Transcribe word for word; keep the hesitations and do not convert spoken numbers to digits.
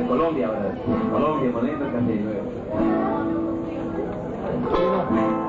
de Colombia ahora. Colombia, Moliendo Café.